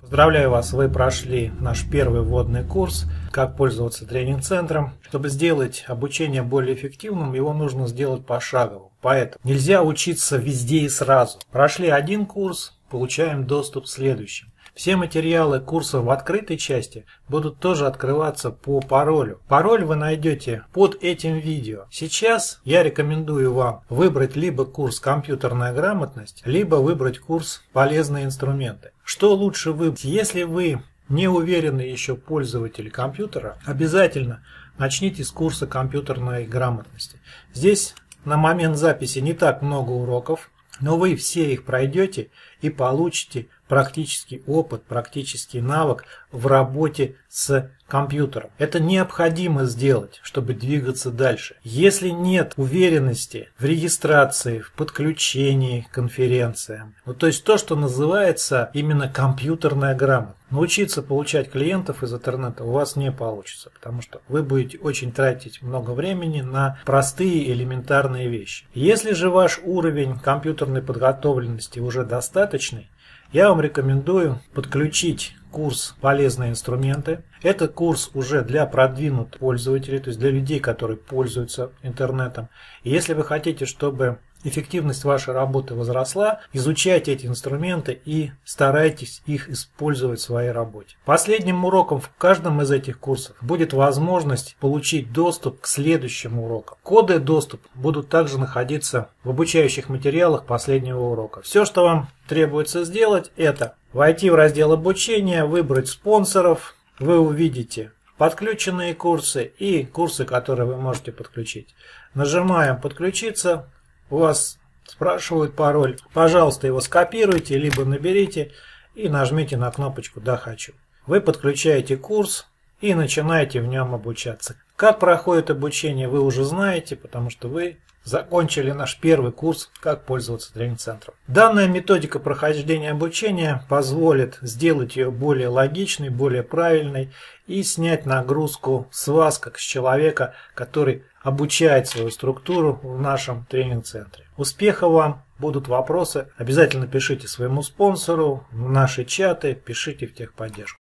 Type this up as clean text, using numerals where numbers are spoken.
Поздравляю вас, вы прошли наш первый вводный курс «Как пользоваться тренинг-центром». Чтобы сделать обучение более эффективным, его нужно сделать пошагово. Поэтому нельзя учиться везде и сразу. Прошли один курс, получаем доступ к следующим. Все материалы курса в открытой части будут тоже открываться по паролю. Пароль вы найдете под этим видео. Сейчас я рекомендую вам выбрать либо курс «Компьютерная грамотность», либо выбрать курс «Полезные инструменты». Что лучше выбрать? Если вы не уверенный еще пользователь компьютера, обязательно начните с курса компьютерной грамотности. Здесь на момент записи не так много уроков, но вы все их пройдете и получите практический опыт, практический навык в работе с компьютером. Это необходимо сделать, чтобы двигаться дальше. Если нет уверенности в регистрации, в подключении к конференциям, то есть то, что называется именно компьютерная грамотность, научиться получать клиентов из интернета у вас не получится, потому что вы будете очень тратить много времени на простые элементарные вещи. Если же ваш уровень компьютерной подготовленности уже достаточный, я вам рекомендую подключить курс «Полезные инструменты». Это курс уже для продвинутых пользователей, то есть для людей, которые пользуются интернетом. И если вы хотите, чтобы эффективность вашей работы возросла, изучайте эти инструменты и старайтесь их использовать в своей работе. Последним уроком в каждом из этих курсов будет возможность получить доступ к следующим урокам. Коды и доступ будут также находиться в обучающих материалах последнего урока. Все, что вам требуется сделать, это войти в раздел обучения, выбрать спонсоров, вы увидите подключенные курсы и курсы, которые вы можете подключить. Нажимаем «Подключиться». У вас спрашивают пароль. Пожалуйста, его скопируйте, либо наберите и нажмите на кнопочку «Да, хочу». Вы подключаете курс и начинаете в нем обучаться. Как проходит обучение, вы уже знаете, потому что вы закончили наш первый курс «Как пользоваться тренинг-центром». Данная методика прохождения обучения позволит сделать ее более логичной, более правильной и снять нагрузку с вас, как с человека, который обучает свою структуру в нашем тренинг-центре. Успеха вам! Будут вопросы, обязательно пишите своему спонсору, в наши чаты, пишите в техподдержку.